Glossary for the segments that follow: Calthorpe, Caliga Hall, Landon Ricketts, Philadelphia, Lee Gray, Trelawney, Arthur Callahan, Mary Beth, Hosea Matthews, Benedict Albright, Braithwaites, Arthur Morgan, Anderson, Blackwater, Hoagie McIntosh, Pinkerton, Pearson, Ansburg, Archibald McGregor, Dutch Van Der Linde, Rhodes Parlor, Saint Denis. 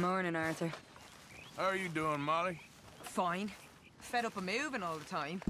Morning, Arthur. How are you doing, Molly? Fine. Fed up of moving all the time.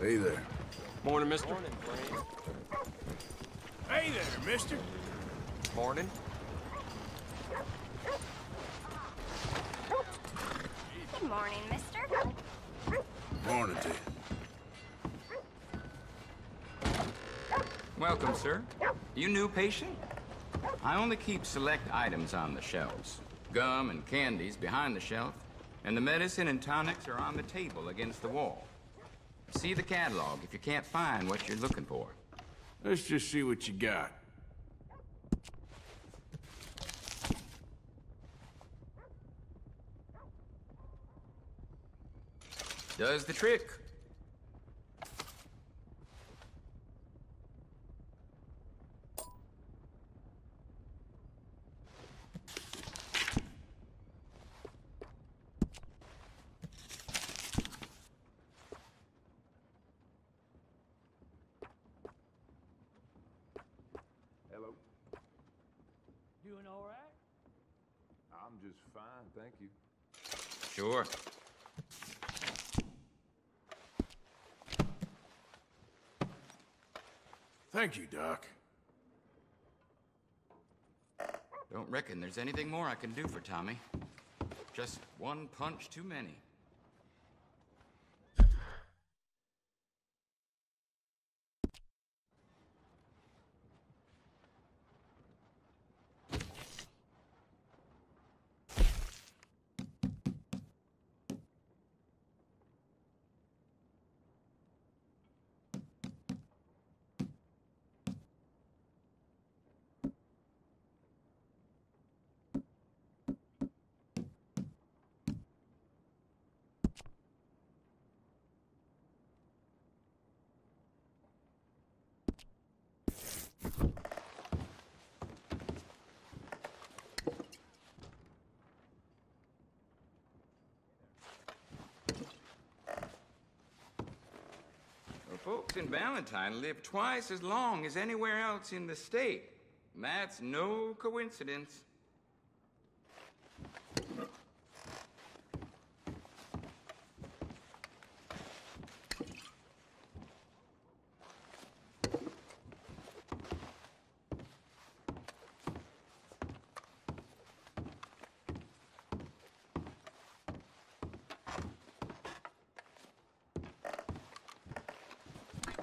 Hey there. Morning, mister. Morning, hey there, mister. Morning. Good morning, mister. Morning to you. Welcome, sir. You new patient? I only keep select items on the shelves. Gum and candies behind the shelf, and the medicine and tonics are on the table against the wall. See the catalog if you can't find what you're looking for. Let's just see what you got. Does the trick. Thank you. Sure. Thank you, Doc. Don't reckon there's anything more I can do for Tommy. Just one punch too many. Folks in Valentine live twice as long as anywhere else in the state. And that's no coincidence.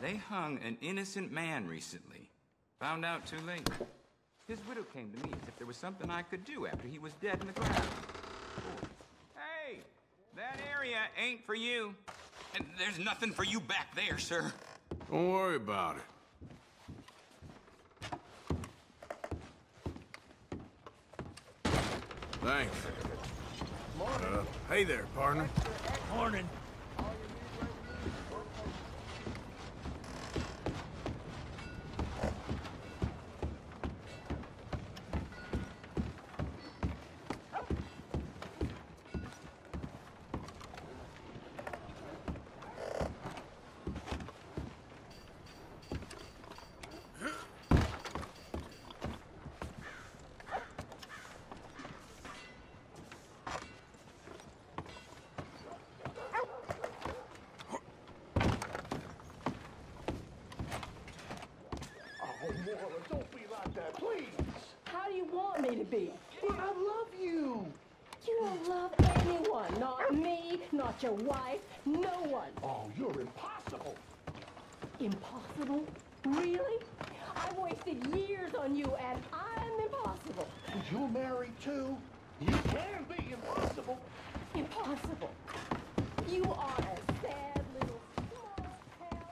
They hung an innocent man recently. Found out too late. His widow came to me as if there was something I could do after he was dead in the ground. Oh. Hey, that area ain't for you. And there's nothing for you back there, sir. Don't worry about it. Thanks. Hey there, partner. Morning. Your wife? No one. Oh, you're impossible. Impossible? Really? I've wasted years on you, and I'm impossible. You'll marry, too. You can be impossible. Impossible? You are a sad little small-town,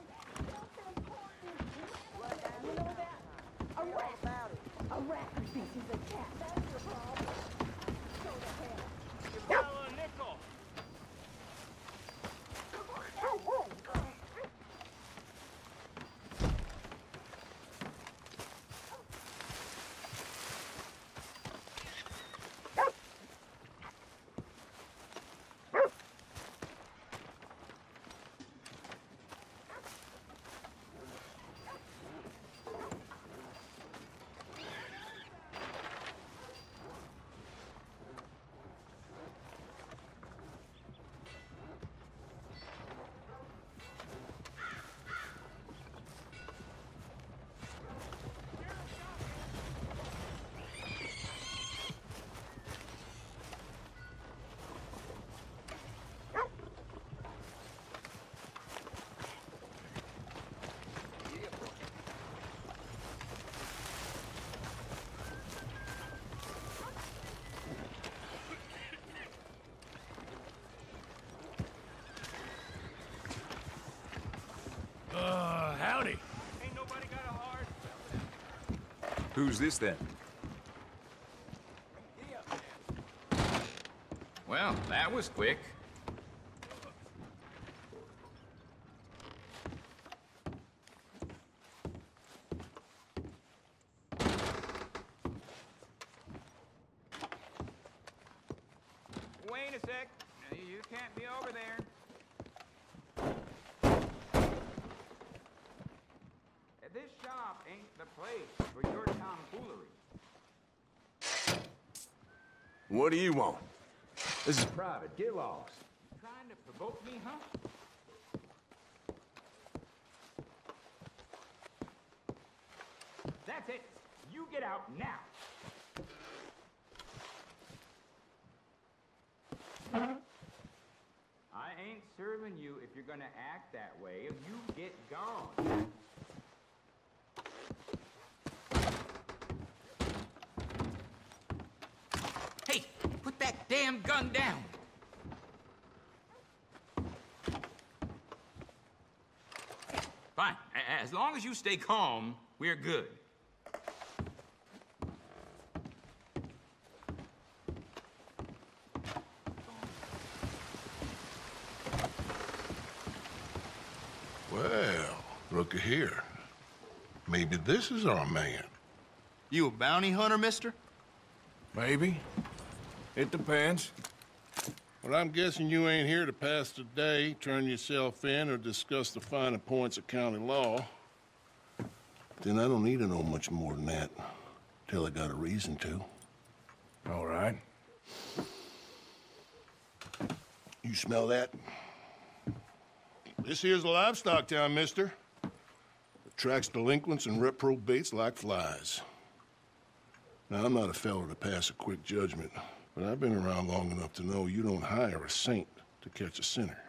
self-important... You know that? A rat. A rat who thinks he's a cat. That's your problem. Go to hell. You a nickel. Who's this, then? Well, that was quick. What do you want? This is private. Get lost. You trying to provoke me, huh? That's it. You get out now. I ain't serving you if you're gonna act that way. If you get gone. Damn gun down. Fine. As long as you stay calm, we're good. Well, looky here. Maybe this is our man. You a bounty hunter, mister? Maybe. It depends. Well, I'm guessing you ain't here to pass the day, turn yourself in, or discuss the finer points of county law. Then I don't need to know much more than that, till I got a reason to. All right. You smell that? This here's a livestock town, mister. Attracts delinquents and reprobates like flies. Now, I'm not a fellow to pass a quick judgment, but I've been around long enough to know you don't hire a saint to catch a sinner.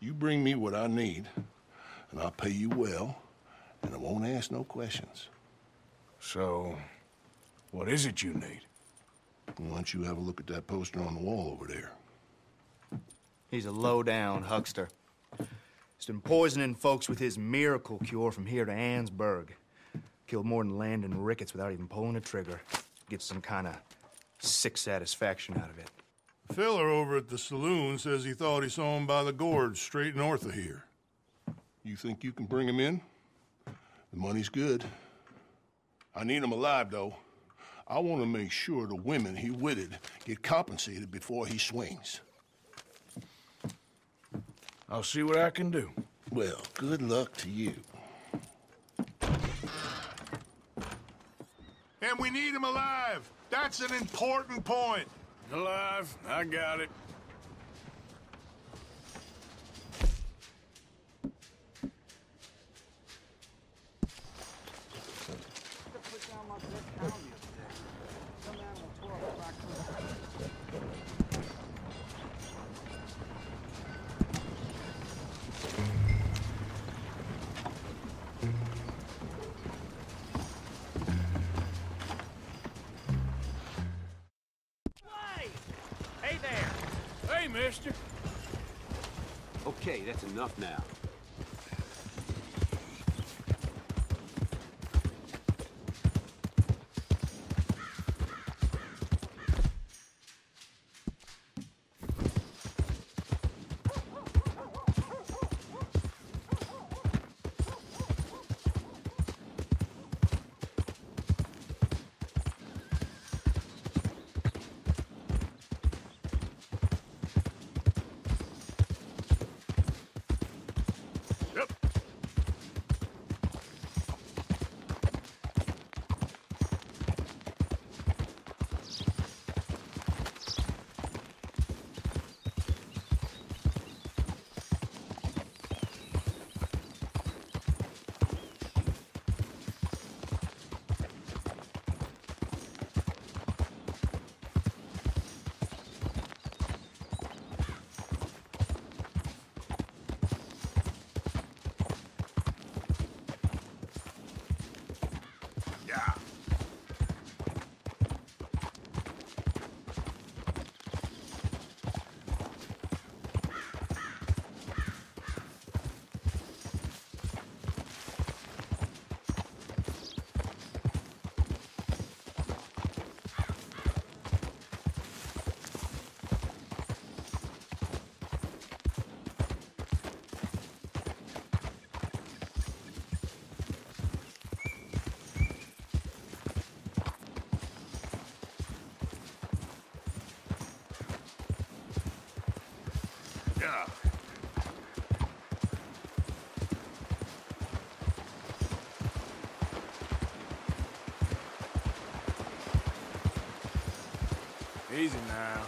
You bring me what I need, and I'll pay you well, and I won't ask no questions. So, what is it you need? Why don't you have a look at that poster on the wall over there? He's a low-down huckster. He's been poisoning folks with his miracle cure from here to Ansburg. Killed more than Landon Ricketts without even pulling a trigger. Gets some kind of sick satisfaction out of it. The feller over at the saloon says he thought he saw him by the gorge straight north of here. You think you can bring him in? The money's good. I need him alive, though. I want to make sure the women he witted get compensated before he swings. I'll see what I can do. Well, good luck to you. And we need him alive. That's an important point. Alive? I got it. Okay, that's enough now. Easy now.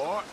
What?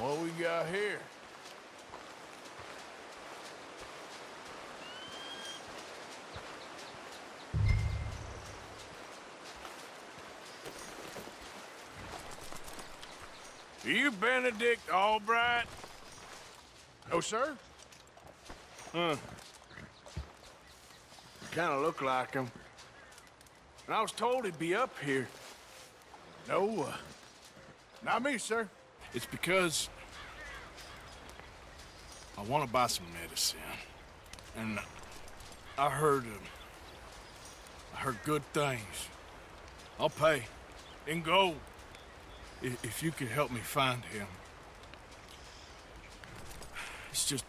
What we got here? Are you Benedict Albright? No, sir. Huh. Kinda look like him. And I was told he'd be up here. No, not me, sir. It's because I want to buy some medicine, and I heard good things. I'll pay in gold if you could help me find him. It's just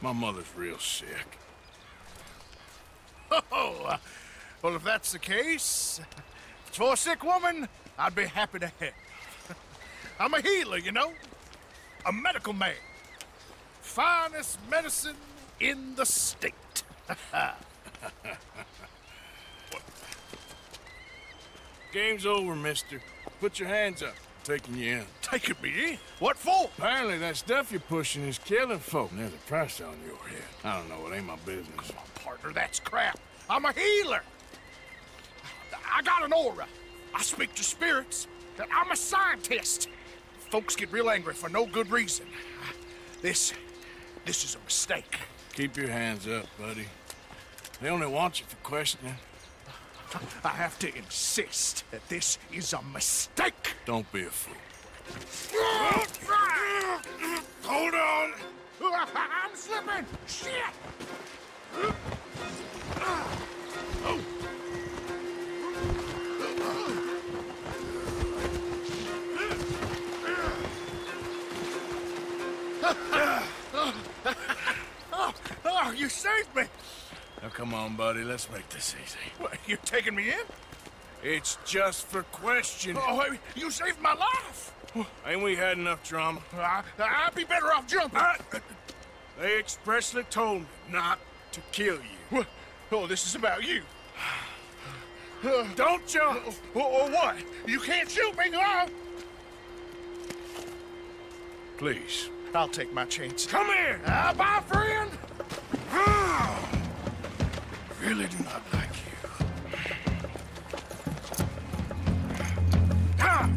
my mother's real sick. Oh, well, if that's the case, for a sick woman, I'd be happy to help. I'm a healer, you know? A medical man. Finest medicine in the state. Game's over, mister. Put your hands up. Taking you in. Taking me in? What for? Apparently that stuff you're pushing is killing folk. There's a price on your head. I don't know. It ain't my business. Come on, partner. That's crap. I'm a healer. I got an aura. I speak to spirits. I'm a scientist. Folks get real angry for no good reason. This is a mistake. Keep your hands up, buddy. They only want you for questioning. I have to insist that this is a mistake. Don't be a fool. Hold on. I'm slipping. Shit. Oh. Oh, you saved me! Now, come on, buddy. Let's make this easy. What, you're taking me in? It's just for questioning. Oh, you saved my life! Ain't we had enough drama? I'd be better off jumping. They expressly told me not to kill you. Oh, this is about you. Don't jump! Or what? You can't shoot me, huh? Please. I'll take my chance. Come here! Bye, friend! Really do not like you. Ha!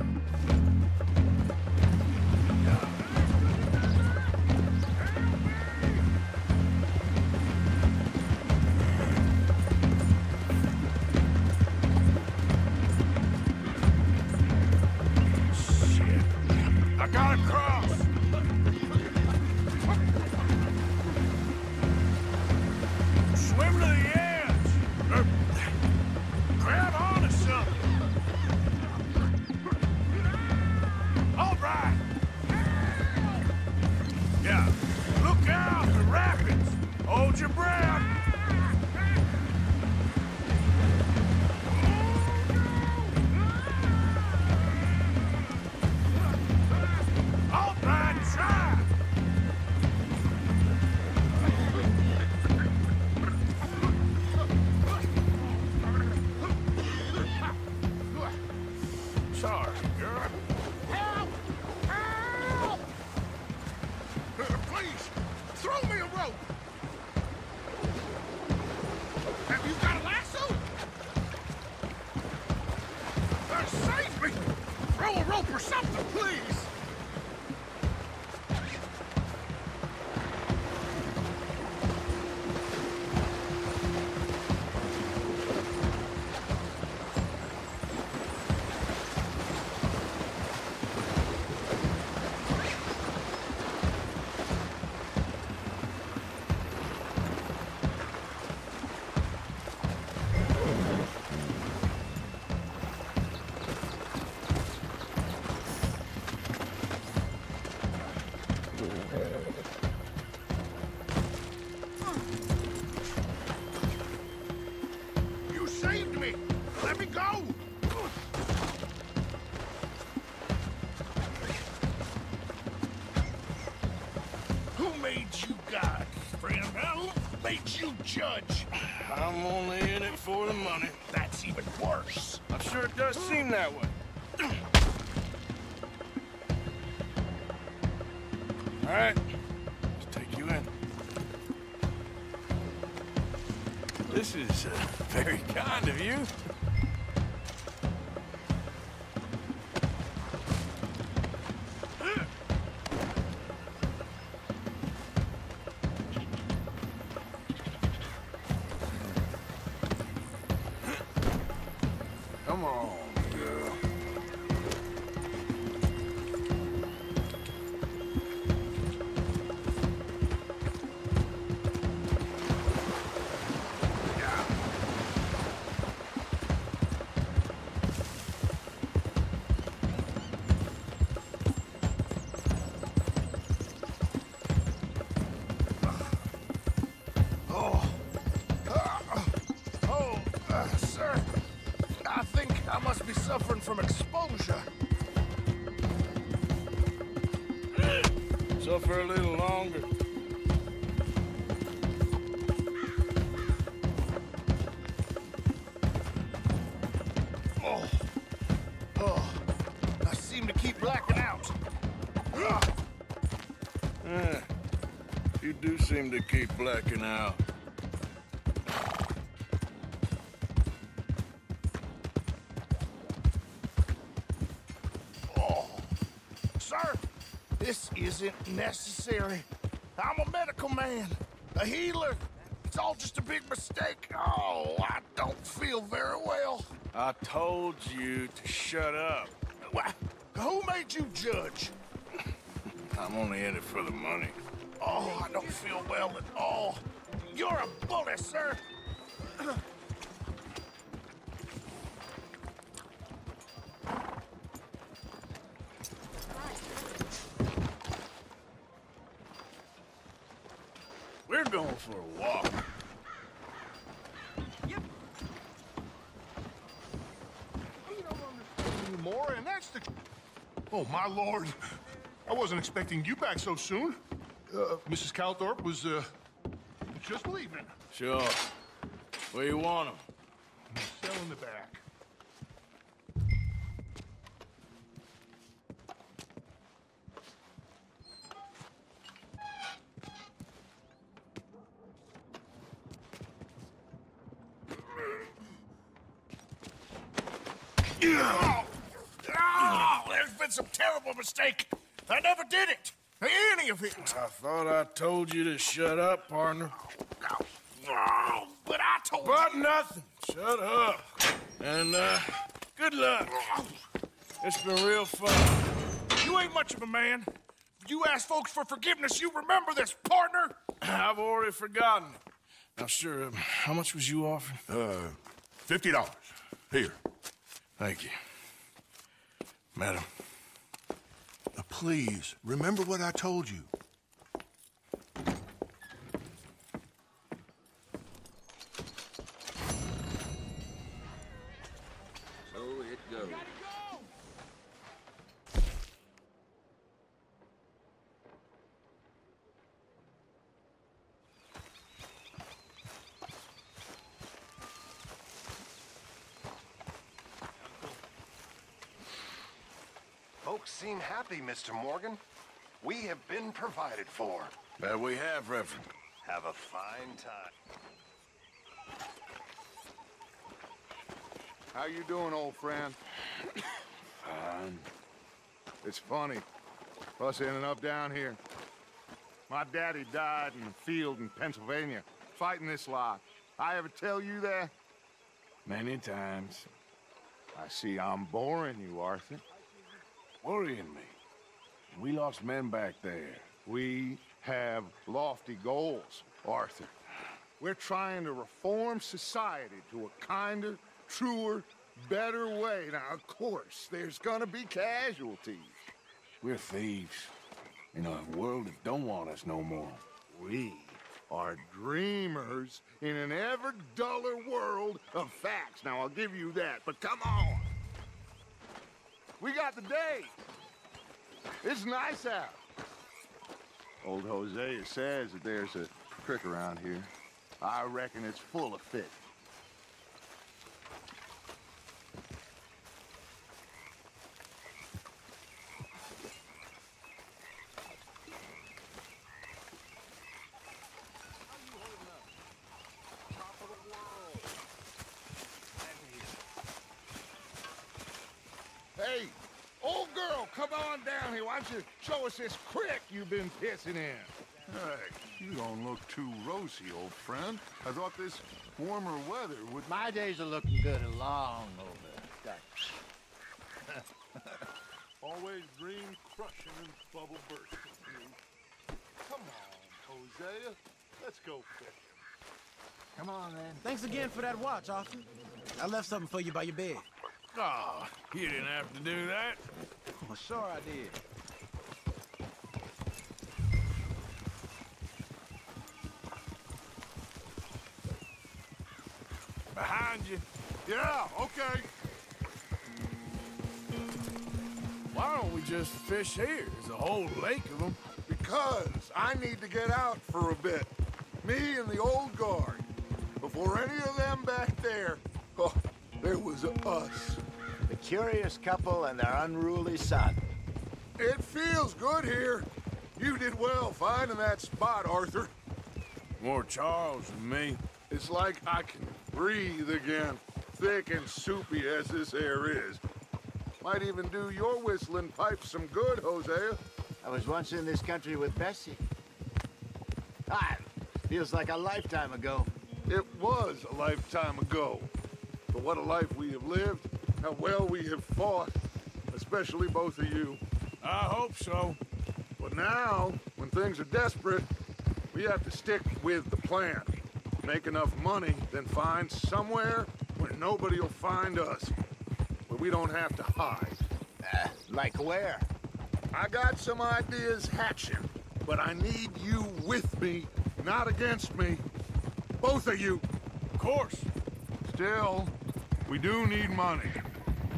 Save me! Throw a rope or something, please! Let me go! Who made you God, friend? Who made you judge? I'm only in it for the money. That's even worse. I'm sure it does seem that way. All right, let's take you in. This is very kind of you. For a little longer. Oh. Oh. I seem to keep blacking out. Yeah. You do seem to keep blacking out. Isn't necessary. I'm a medical man, a healer. It's all just a big mistake. Oh, I don't feel very well. I told you to shut up. Who made you judge? I'm only in it for the money. Oh, I don't feel well at all. You're a bully, sir. For a walk. Yep. You don't understand anymore, and that's the... Oh, my lord. I wasn't expecting you back so soon. Mrs. Calthorpe was, just leaving. Sure. Where you want them? Sell in the back. Mistake. I never did it. Any of it. I thought I told you to shut up, partner. No, but I told you. But nothing. Shut up. And, good luck. It's been real fun. You ain't much of a man. You ask folks for forgiveness, you remember this, partner. I've already forgotten it. Now, sure, how much was you offering? $50. Here. Thank you. Madam. Please, remember what I told you. So it goes. Go! Seem happy, Mr. Morgan. We have been provided for. That we have, Reverend. Have a fine time. How you doing, old friend? Fine. It's funny, us ending up down here. My daddy died in a field in Pennsylvania, fighting this lot. I ever tell you that? Many times. I see I'm boring you, Arthur. Worrying me. We lost men back there. We have lofty goals, Arthur. We're trying to reform society to a kinder, truer, better way. Now, of course, there's gonna be casualties. We're thieves in a world that don't want us no more. We are dreamers in an ever duller world of facts. Now, I'll give you that, but come on. We got the day. It's nice out. Old Jose says that there's a trick around here. I reckon it's full of fit. Show us this crick you've been pissing in. Hey, you don't look too rosy, old friend. I thought this warmer weather would... My days are looking good and long over, Dutch. Always dream crushing and bubble bursting. Come on, Hosea. Let's go fishing. Come on, man. Thanks again for that watch, Arthur. I left something for you by your bed. Oh, you didn't have to do that. Well, sure I did. Behind you. Yeah, okay. Why don't we just fish here? There's a whole lake of them. Because I need to get out for a bit. Me and the old guard. Before any of them back there, oh, there was us. The curious couple and their unruly son. It feels good here. You did well finding that spot, Arthur. More Charles than me. It's like I can breathe again, thick and soupy as this air is. Might even do your whistling pipe some good, Hosea. I was once in this country with Bessie. Ah, feels like a lifetime ago. It was a lifetime ago. But what a life we have lived, how well we have fought, especially both of you. I hope so. But now, when things are desperate, we have to stick with the plan. Make enough money, then find somewhere where nobody will find us. Where we don't have to hide. Like where? I got some ideas hatching, but I need you with me, not against me. Both of you. Of course. Still, we do need money.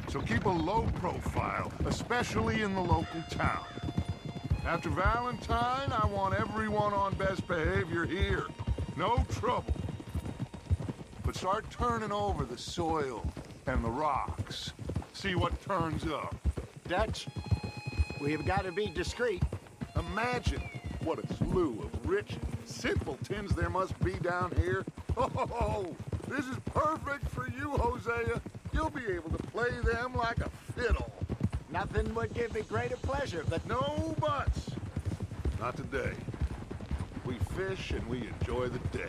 So keep a low profile, especially in the local town. After Valentine, I want everyone on best behavior here. No trouble. But start turning over the soil and the rocks. See what turns up. Dutch, we've got to be discreet. Imagine what a slew of rich, simple tins there must be down here. Oh, this is perfect for you, Hosea. You'll be able to play them like a fiddle. Nothing would give me greater pleasure, but... No buts. Not today. We fish and we enjoy the day.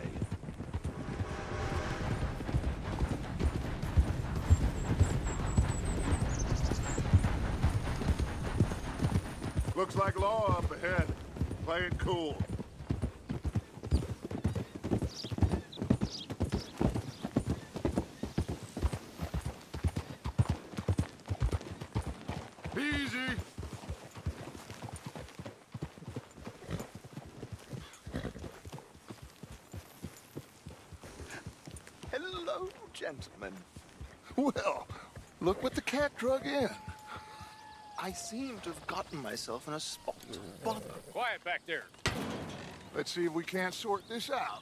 Looks like law up ahead. Play it cool. Gentlemen. Well, look what the cat drug in. I seem to have gotten myself in a spot of bother. Quiet back there. Let's see if we can't sort this out.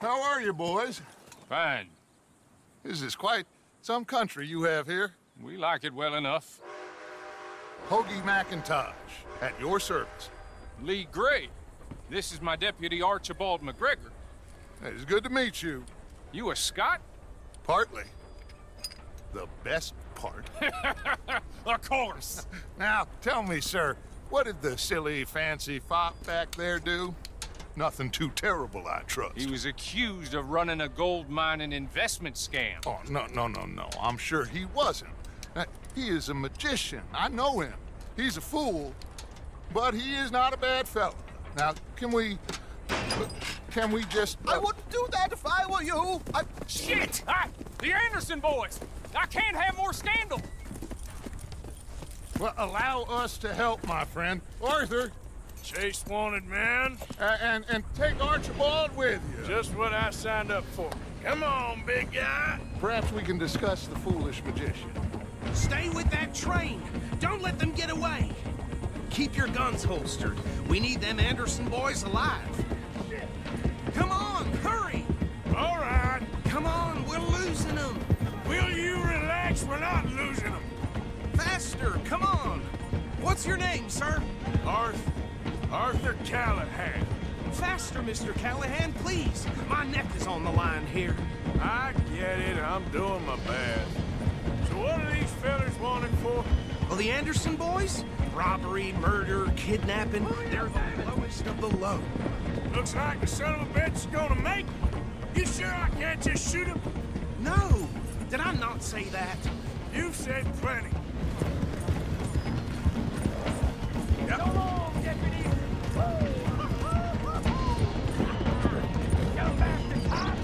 How are you, boys? Fine. This is quite some country you have here. We like it well enough. Hoagie McIntosh, at your service. Lee Gray. This is my deputy, Archibald McGregor. It is good to meet you. You a Scot? Partly. The best part. Of course. Now, tell me, sir, what did the silly, fancy fop back there do? Nothing too terrible, I trust. He was accused of running a gold mine and investment scam. Oh, no. I'm sure he wasn't. He is a magician. I know him. He's a fool, but he is not a bad fellow. Now, can we just... I wouldn't do that if I were you! Shit! The Anderson boys! I can't have more scandal! Well, allow us to help, my friend. Arthur! Chase wanted man. And take Archibald with you. Just what I signed up for. Come on, big guy. Perhaps we can discuss the foolish magician. Stay with that train. Don't let them get away. Keep your guns holstered. We need them Anderson boys alive. Come on, hurry! All right. Come on, we're losing them. Will you relax? We're not losing them. Faster, come on. What's your name, sir? Arthur Callahan. Faster, Mr. Callahan, please. My neck is on the line here. I get it. I'm doing my best. So what are these fellas wanted for? Well, the Anderson boys? Robbery, murder, kidnapping. They're the lowest of the low. Looks like the son of a bitch is gonna make it. You sure I can't just shoot him? No. Did I not say that? You said plenty. Yep. Come on, deputy. Come back to top.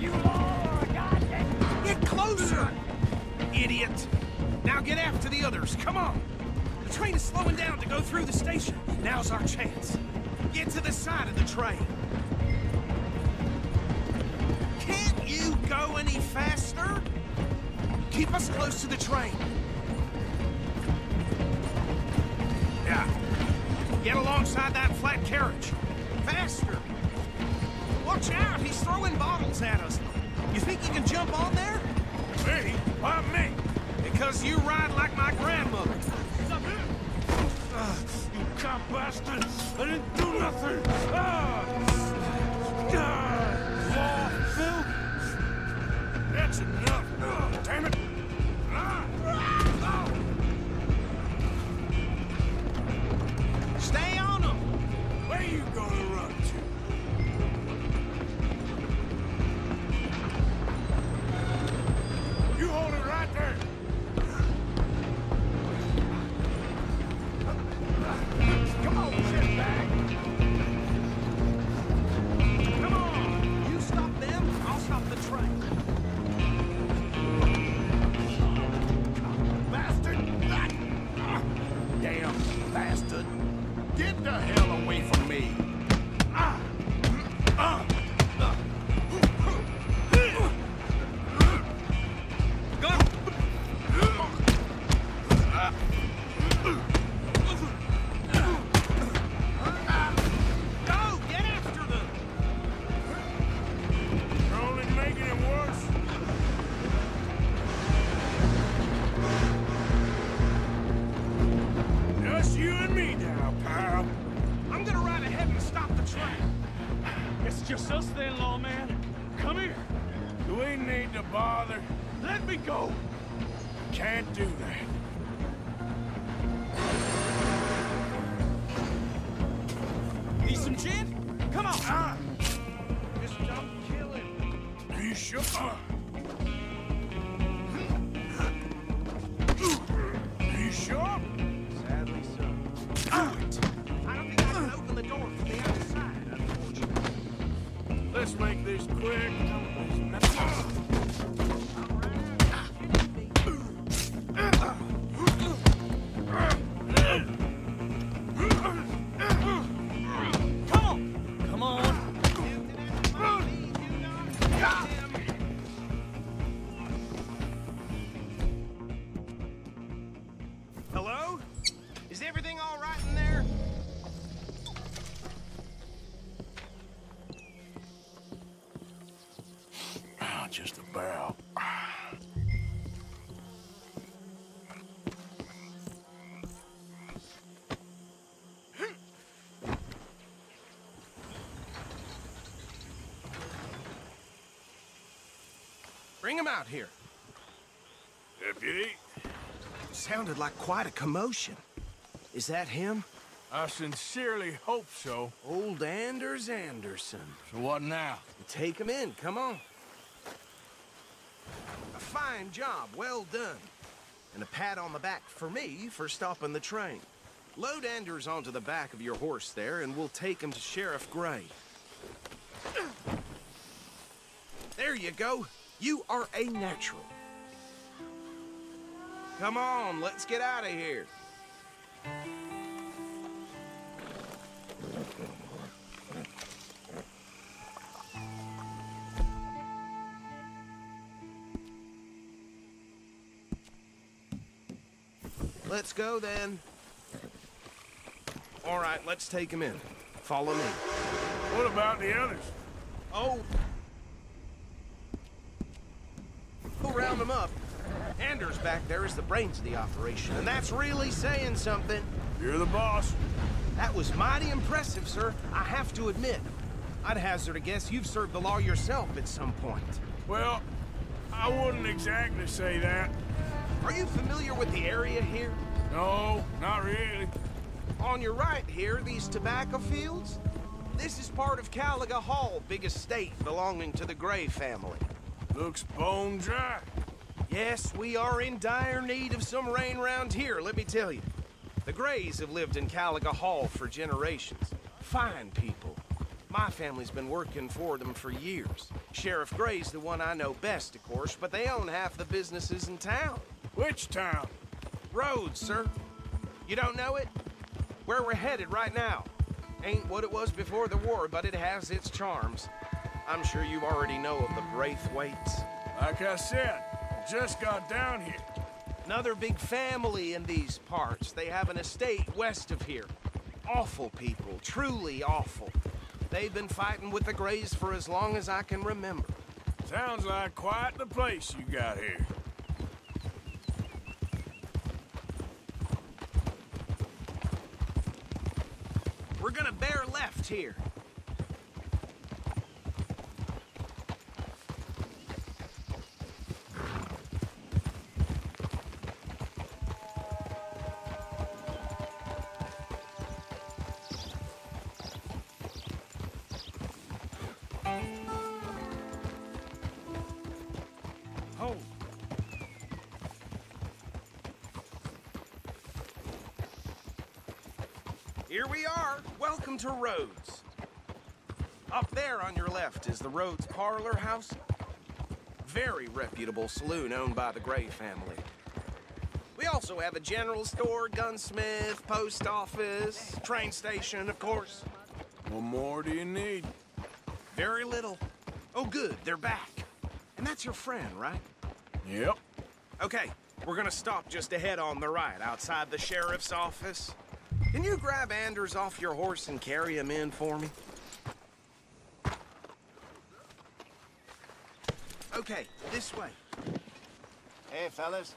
You are goddamn. Get closer, idiot. Now get after the others. Come on. The train is slowing down to go through the station. Now's our chance. Get to the side of the train. Can't you go any faster? Keep us close to the train. Yeah. Get alongside that flat carriage. Faster. Watch out, he's throwing bottles at us. You think you can jump on there? Me? Why me? Because you ride like my grandmother. You cop bastard! I didn't do nothing! Phil? That's enough! Damn it! Stay on him! Where you gonna run to? You hold it right there! Come on, shit bag! Come on! You stop them, I'll stop the train. Get the hell away from me! Bring him out here. Deputy. Sounded like quite a commotion. Is that him? I sincerely hope so. Old Anderson. So what now? Take him in, come on. A fine job, well done. And a pat on the back for me for stopping the train. Load Anders onto the back of your horse there and we'll take him to Sheriff Gray. There you go. You are a natural. Come on, let's get out of here. Let's go then. All right, let's take him in. Follow me. What about the others? Oh. We'll round them up. Anders back there is the brains of the operation, and that's really saying something. You're the boss. That was mighty impressive, sir. I have to admit. I'd hazard a guess you've served the law yourself at some point. Well, I wouldn't exactly say that. Are you familiar with the area here? No, not really. On your right here, these tobacco fields? This is part of Caliga Hall, big estate belonging to the Gray family. Looks bone dry. Yes, we are in dire need of some rain round here, let me tell you. The Grays have lived in Caliga Hall for generations. Fine people. My family's been working for them for years. Sheriff Gray's the one I know best, of course, but they own half the businesses in town. Which town? Rhodes, sir. You don't know it? Where we're headed right now. Ain't what it was before the war, but it has its charms. I'm sure you already know of the Braithwaites. Like I said, just got down here. Another big family in these parts. They have an estate west of here. Awful people, truly awful. They've been fighting with the Grays for as long as I can remember. Sounds like quite the place you got here. We're gonna bear left here. Here we are. Welcome to Rhodes. Up there on your left is the Rhodes Parlor house. Very reputable saloon owned by the Gray family. We also have a general store, gunsmith, post office, train station, of course. What more do you need? Very little. Oh, good. They're back. And that's your friend, right? Yep. Okay. We're gonna stop just ahead on the right, outside the sheriff's office. Can you grab Anders off your horse and carry him in for me? Okay, this way. Hey, fellas.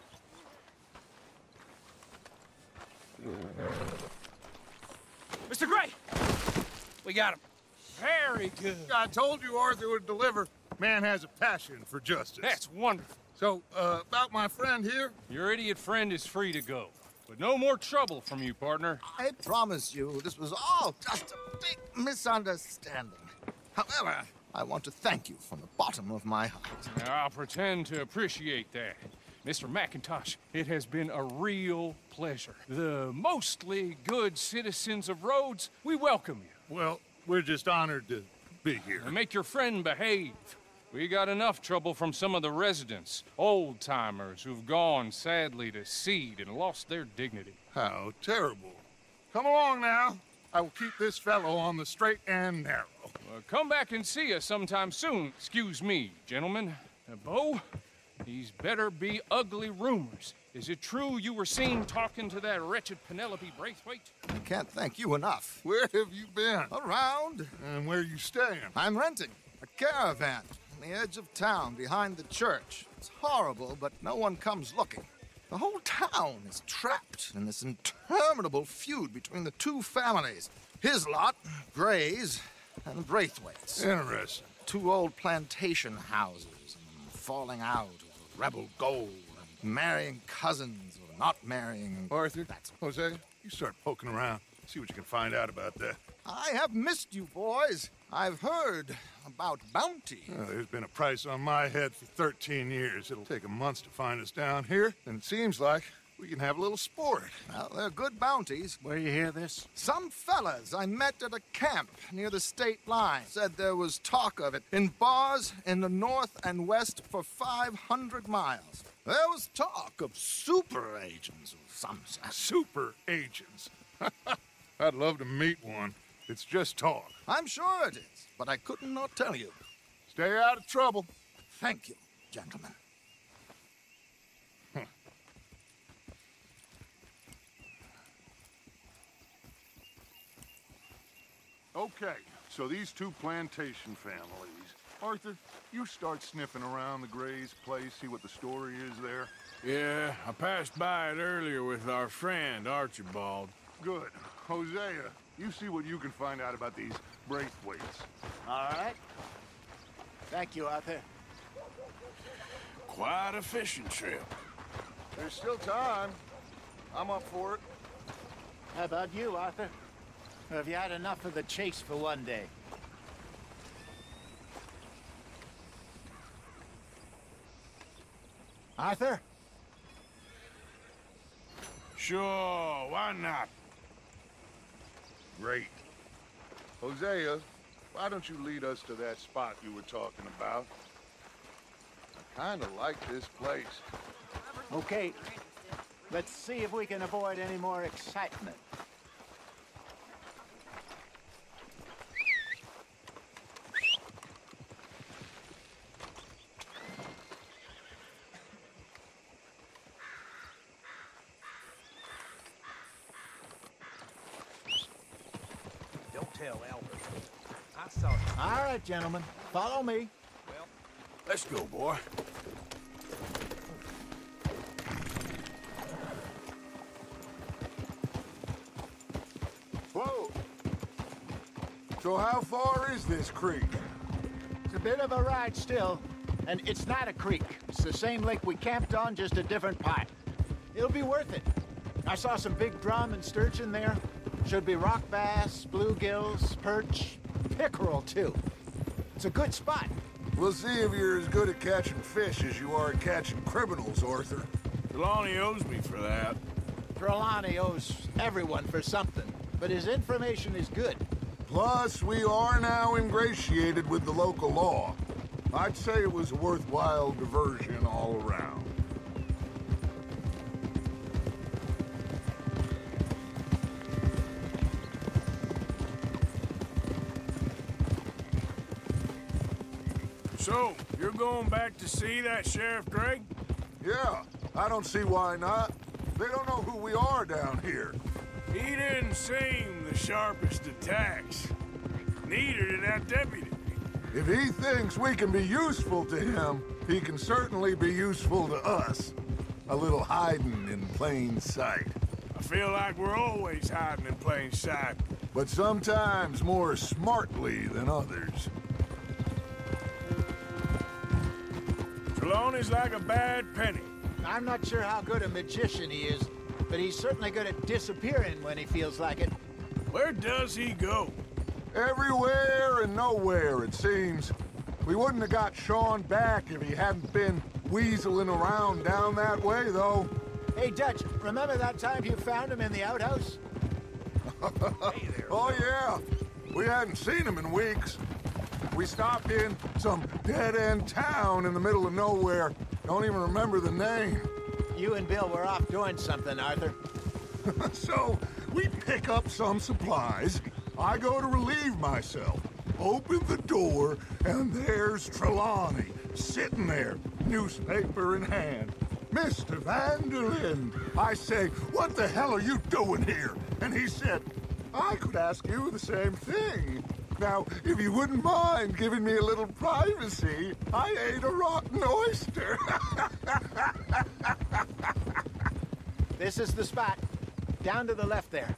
Mr. Gray! We got him. Very good. I told you Arthur would deliver. Man has a passion for justice. That's wonderful. So, about my friend here? Your idiot friend is free to go. But no more trouble from you, partner. I promise you, this was all just a big misunderstanding. However, I want to thank you from the bottom of my heart. Now, I'll pretend to appreciate that. Mr. McIntosh, it has been a real pleasure. The mostly good citizens of Rhodes, we welcome you. Well, we're just honored to be here. And make your friend behave. We got enough trouble from some of the residents, old-timers who've gone, sadly, to seed and lost their dignity. How terrible. Come along now. I will keep this fellow on the straight and narrow. Well, come back and see us sometime soon. Excuse me, gentlemen. Bo, these better be ugly rumors. Is it true you were seen talking to that wretched Penelope Braithwaite? I can't thank you enough. Where have you been? Around. And where you staying? I'm renting a caravan. The edge of town, behind the church. It's horrible, but no one comes looking. The whole town is trapped in this interminable feud between the two families. His lot, Gray's, and Braithwaite's. Interesting. Two old plantation houses, and falling out over rebel gold, and marrying cousins or not marrying. Arthur, that's Jose, you start poking around. See what you can find out about that. I have missed you, boys. I've heard about bounty. Well, there's been a price on my head for 13 years. It'll take a month to find us down here, and it seems like We can have a little sport. Well, they're good bounties. Where you hear this? Some fellas I met at a camp near the state line said there was talk of it in bars in the north and west for 500 miles. There was talk of super agents or something. Super agents? I'd love to meet one. It's just talk. I'm sure it is, but I couldn't not tell you. Stay out of trouble. Thank you, gentlemen. Okay, so these two plantation families. Arthur, you start sniffing around the Gray's place, see what the story is there. Yeah, I passed by it earlier with our friend, Archibald. Good. Hosea, you see what you can find out about these Braithwaites. All right. Thank you, Arthur. Quite a fishing trip. There's still time. I'm up for it. How about you, Arthur? Or have you had enough of the chase for one day? Arthur? Sure, why not? Great. Hosea, why don't you lead us to that spot you were talking about? I kind of like this place. Okay. Let's see if we can avoid any more excitement. Gentlemen, follow me. Well, let's go, boy. Whoa! So how far is this creek? It's a bit of a ride still, and it's not a creek. It's the same lake we camped on, just a different part. It'll be worth it. I saw some big drum and sturgeon there. Should be rock bass, bluegills, perch, pickerel, too. It's a good spot. We'll see if you're as good at catching fish as you are at catching criminals, Arthur. Trelawney owes me for that. Trelawney owes everyone for something, but his information is good. Plus, we are now ingratiated with the local law. I'd say it was a worthwhile diversion all around. So, you're going back to see that Sheriff Drake? Yeah, I don't see why not. They don't know who we are down here. He didn't seem the sharpest of tacks. Neither did that deputy. If he thinks we can be useful to him, he can certainly be useful to us. A little hiding in plain sight. I feel like we're always hiding in plain sight. But sometimes more smartly than others. Trelawney's like a bad penny. I'm not sure how good a magician he is, but he's certainly good at disappearing when he feels like it. Where does he go? Everywhere and nowhere, it seems. We wouldn't have got Sean back if he hadn't been weaseling around down that way, though. Hey, Dutch, remember that time you found him in the outhouse? Hey there. Oh, yeah. We hadn't seen him in weeks. We stopped in some dead-end town in the middle of nowhere. Don't even remember the name. You and Bill were off doing something, Arthur. So, we pick up some supplies. I go to relieve myself, open the door, and there's Trelawney, sitting there, newspaper in hand. Mr. Van Der Linde, I say, what the hell are you doing here? And he said, I could ask you the same thing. Now, if you wouldn't mind giving me a little privacy, I ate a rotten oyster. This is the spot. Down to the left there.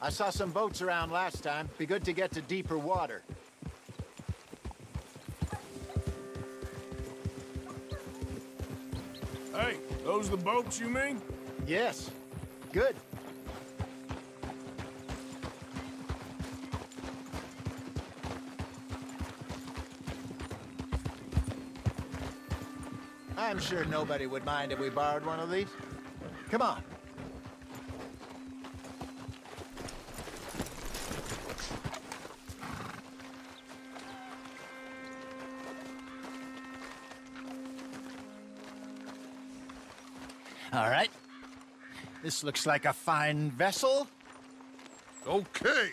I saw some boats around last time. Be good to get to deeper water. Those the boats, you mean? Yes. Good. I'm sure nobody would mind if we borrowed one of these. Come on. All right. This looks like a fine vessel. Okay.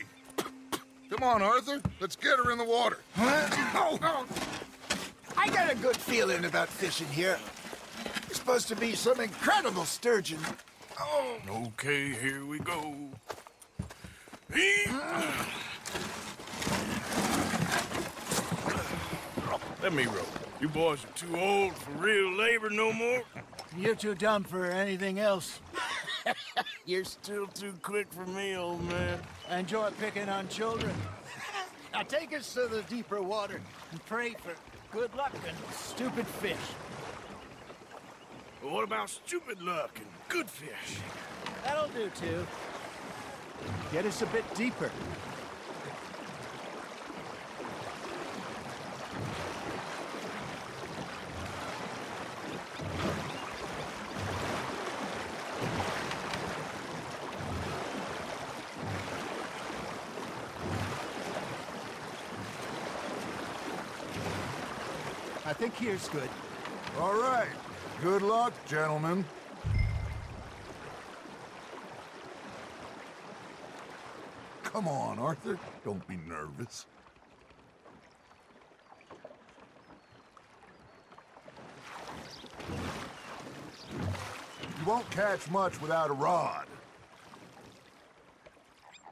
Come on, Arthur. Let's get her in the water. Huh? Oh, oh. I got a good feeling about fishing here. There's supposed to be some incredible sturgeon. Oh. Okay, here we go. Let me row. You boys are too old for real labor no more. You're too dumb for anything else. You're still too quick for me, old man. I enjoy picking on children. Now take us to the deeper water and pray for good luck and stupid fish. Well, what about stupid luck and good fish? That'll do, too. Get us a bit deeper. I think here's good. All right. Good luck, gentlemen. Come on, Arthur. Don't be nervous. You won't catch much without a rod.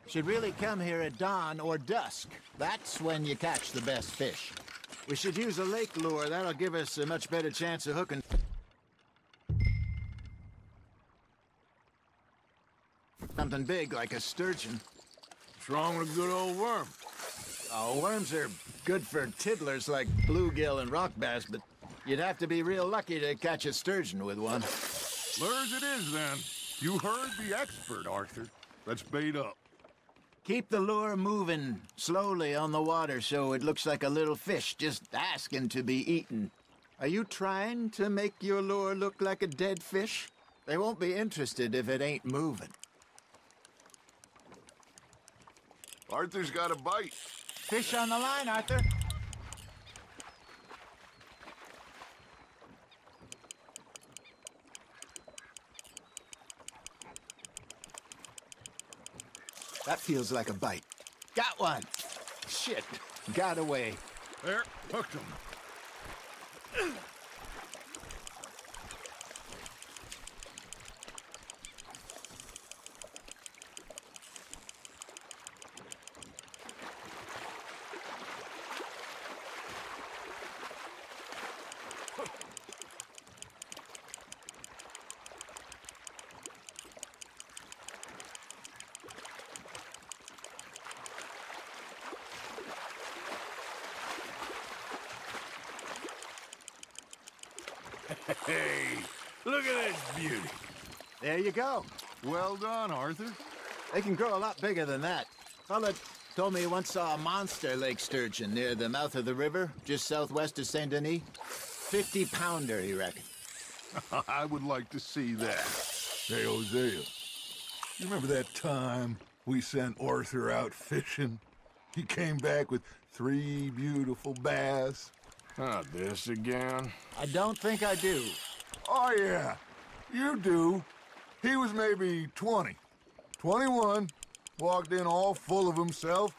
Should really come here at dawn or dusk. That's when you catch the best fish. We should use a lake lure. That'll give us a much better chance of hooking. Something big like a sturgeon. What's wrong with a good old worm? Oh, worms are good for tiddlers like bluegill and rock bass, but you'd have to be real lucky to catch a sturgeon with one. Lures it is, then. You heard the expert, Arthur. Let's bait up. Keep the lure moving slowly on the water so it looks like a little fish just asking to be eaten. Are you trying to make your lure look like a dead fish? They won't be interested if it ain't moving. Arthur's got a bite. Fish on the line, Arthur. That feels like a bite. Got one. Shit. Got away. There. Hooked him. Hey, look at this beauty. There you go. Well done, Arthur. They can grow a lot bigger than that. Fella told me he once saw a monster lake sturgeon near the mouth of the river, just southwest of Saint Denis. 50-pounder, he reckoned. I would like to see that. Hey, Hosea, you remember that time we sent Arthur out fishing? He came back with 3 beautiful bass. Not this again. I don't think I do. Oh, yeah. You do. He was maybe 20. 21. Walked in all full of himself.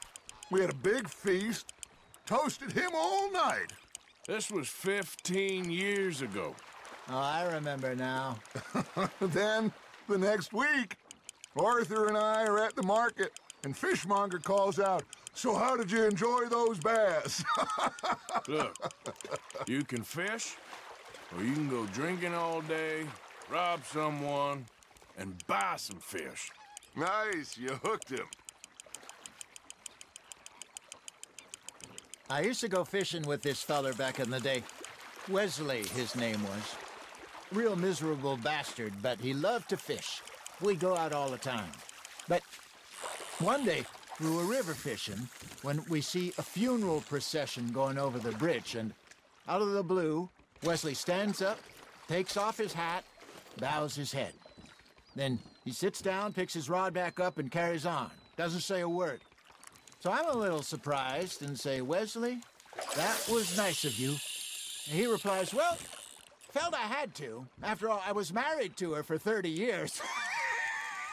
We had a big feast. Toasted him all night. This was 15 years ago. Oh, I remember now. Then, the next week, Arthur and I are at the market, and Fishmonger calls out, "So how did you enjoy those bass?" Look, you can fish, or you can go drinking all day, rob someone, and buy some fish. Nice, you hooked him. I used to go fishing with this feller back in the day. Wesley, his name was. real miserable bastard, but he loved to fish. We go out all the time. But one day, we were river fishing when we see a funeral procession going over the bridge, and out of the blue, Wesley stands up, takes off his hat, bows his head. Then he sits down, picks his rod back up, and carries on. Doesn't say a word. So I'm a little surprised and say, Wesley, that was nice of you. And he replies, well, felt I had to. After all, I was married to her for 30 years.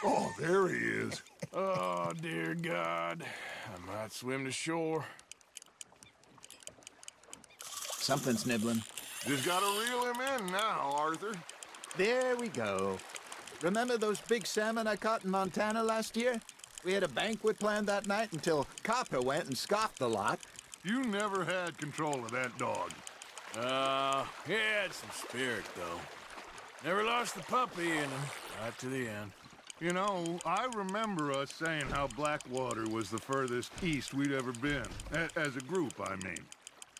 Oh, there he is. Oh, dear God. I might swim to shore. Something's nibbling. Just gotta reel him in now, Arthur. There we go. Remember those big salmon I caught in Montana last year? We had a banquet planned that night until Copper went and scoffed the lot. You never had control of that dog. He had some spirit, though. Never lost the puppy in him, right to the end. You know, I remember us saying how Blackwater was the furthest east we'd ever been. As a group, I mean.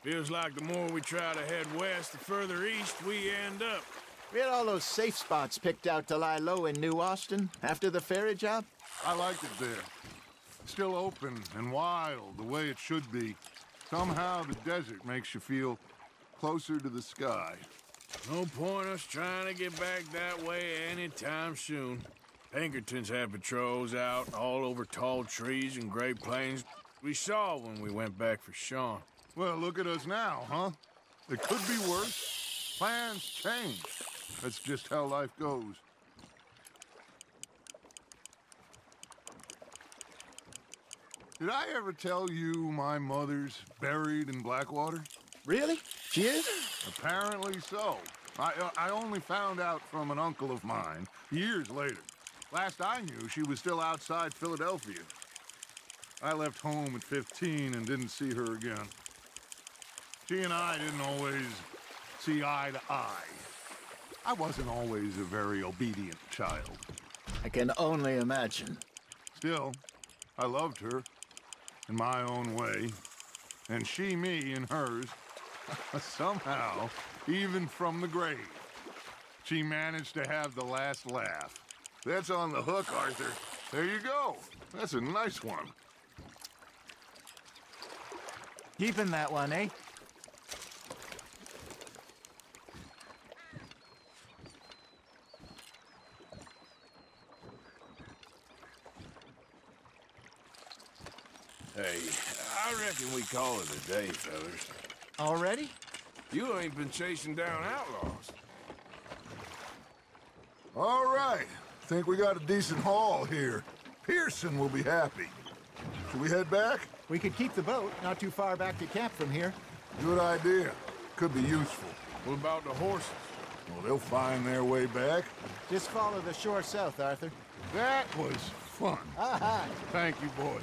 Feels like the more we try to head west, the further east we end up. We had all those safe spots picked out to lie low in New Austin after the ferry job. I liked it there. Still open and wild, the way it should be. Somehow the desert makes you feel closer to the sky. No point us trying to get back that way anytime soon. Pinkerton's had patrols out all over tall trees and great plains. We saw when we went back for Sean. Well, look at us now, huh? It could be worse. Plans change. That's just how life goes. Did I ever tell you my mother's buried in Blackwater? Really? She is? Apparently so. I only found out from an uncle of mine years later. Last I knew, she was still outside Philadelphia. I left home at 15 and didn't see her again. She and I didn't always see eye to eye. I wasn't always a very obedient child. I can only imagine. Still, I loved her in my own way, and she me in hers, somehow, even from the grave. She managed to have the last laugh. That's on the hook, Arthur. There you go. That's a nice one. Keeping that one, eh? Hey, I reckon we call it a day, fellas. Already? You ain't been chasing down outlaws. All right. I think we got a decent haul here. Pearson will be happy. Should we head back? We could keep the boat not too far back to camp from here. Good idea. Could be useful. What about the horses? Well, they'll find their way back. Just follow the shore south, Arthur. That was fun. Aha! Thank you, boys.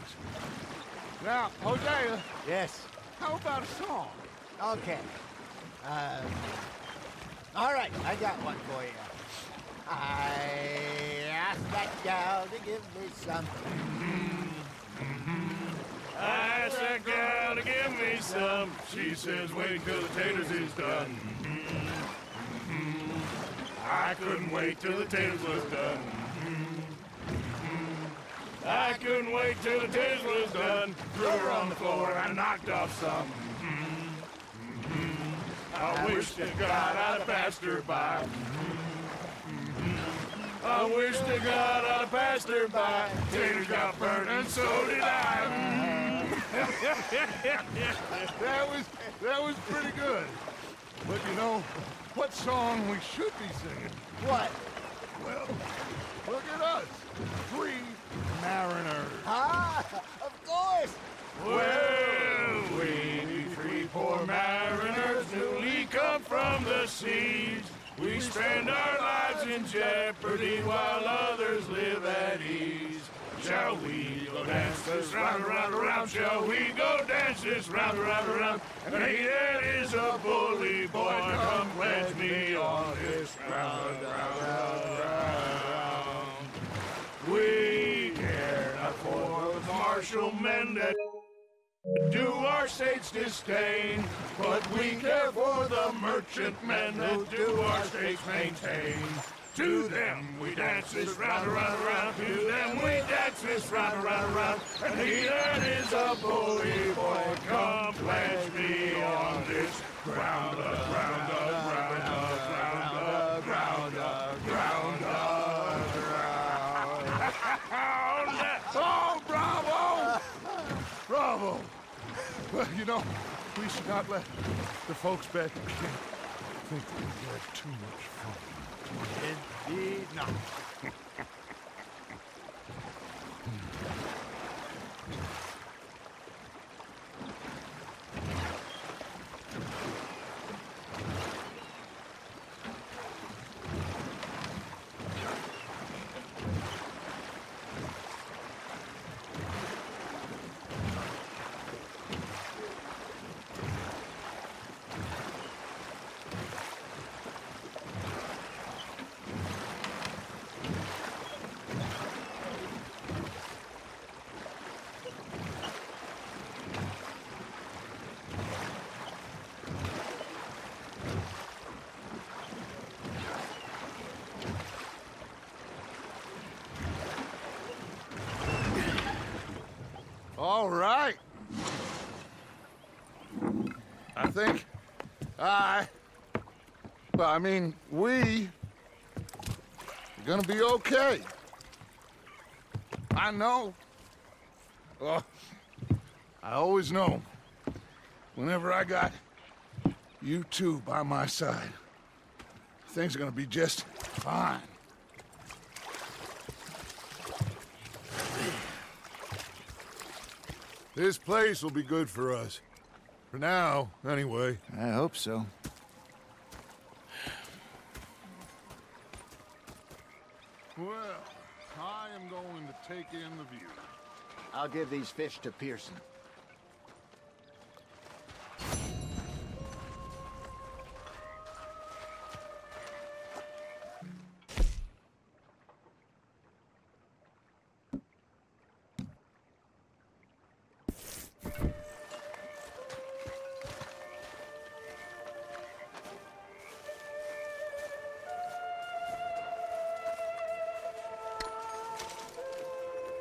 Now, Hosea. Yes? How about a song? Okay. All right, I got one for you. I asked that gal to give me something. I asked that gal to give me some. She says, wait till the taters is done. I couldn't wait till the taters was done. I couldn't wait till the taters was done. Threw her on the floor and I knocked off some. I wish to God I'd have passed her by. I wish to God I'd have passed her by. Taters got burnt and so did I. That was pretty good. But you know, what song we should be singing? What? Well, look at us. Three mariners. Ah, of course. Well, we need three poor mariners newly come from the seas. We spend our lives in jeopardy while others live at ease. Shall we go dance this round, round, round? Shall we go dance this round, round, round? And he that is a bully boy, come pledge me on this round, round, round, round. We care not for the martial men that do our our state's disdain, but we care for the merchantmen who do our states maintain. To them we dance this round, round, round, to them we dance this round, round, round, and he that is a bully boy, come pledge me on this ground, ground, ground, ground, ground, ground, ground. Oh, bravo! Bravo! Well, you know, we should not let the folks back in the camp think that we had too much fun. Indeed not. All right. We are gonna be okay. I know. Well, I always know. Whenever I got you two by my side, things are gonna be just fine. This place will be good for us. For now, anyway. I hope so. Well, I am going to take in the view. I'll give these fish to Pearson.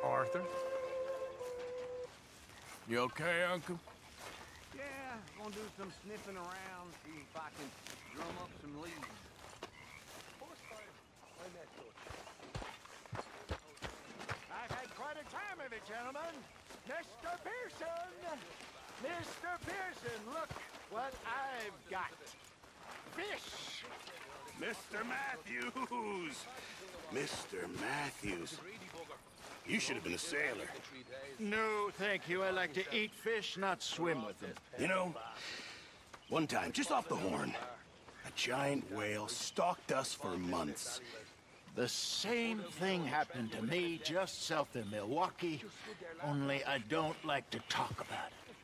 Arthur? You okay, Uncle? Yeah, I'm gonna do some sniffing around, see if I can drum up some leads. I've had quite a time of it, gentlemen. Mr. Pearson! Mr. Pearson, look what I've got. Fish! Mr. Matthews! Mr. Matthews. You should have been a sailor. No, thank you. I like to eat fish, not swim with it. You know, one time, just off the Horn, a giant whale stalked us for months. The same thing happened to me just south of Milwaukee, only I don't like to talk about it.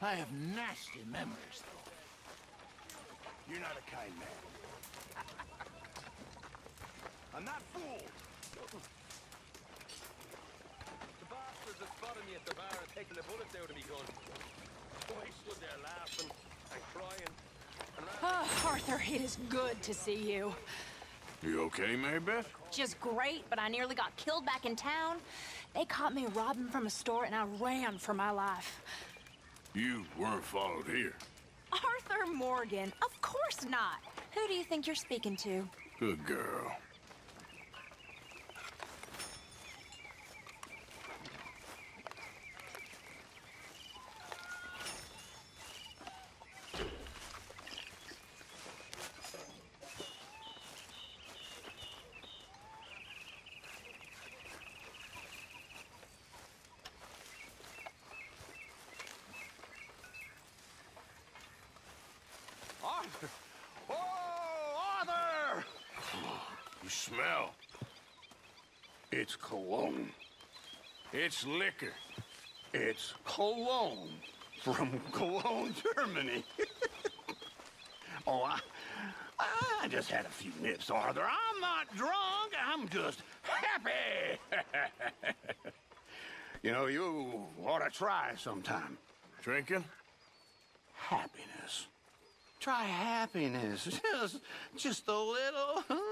I have nasty memories, though. You're not a kind man. I'm not fooled. Just spotted me at the bar and taking the bullets out of me gun. Boy, stood there laughing and crying. Oh, Arthur, it is good to see you. You okay, Mary Beth? Just great, but I nearly got killed back in town. They caught me robbing from a store and I ran for my life. You weren't followed here. Arthur Morgan, of course not. Who do you think you're speaking to? Good girl. Smell. It's cologne. It's liquor. It's cologne from Cologne, Germany. Oh, I just had a few nips, Arthur. I'm not drunk. I'm just happy. You know, you ought to try sometime. Drinking? Try happiness, just a little.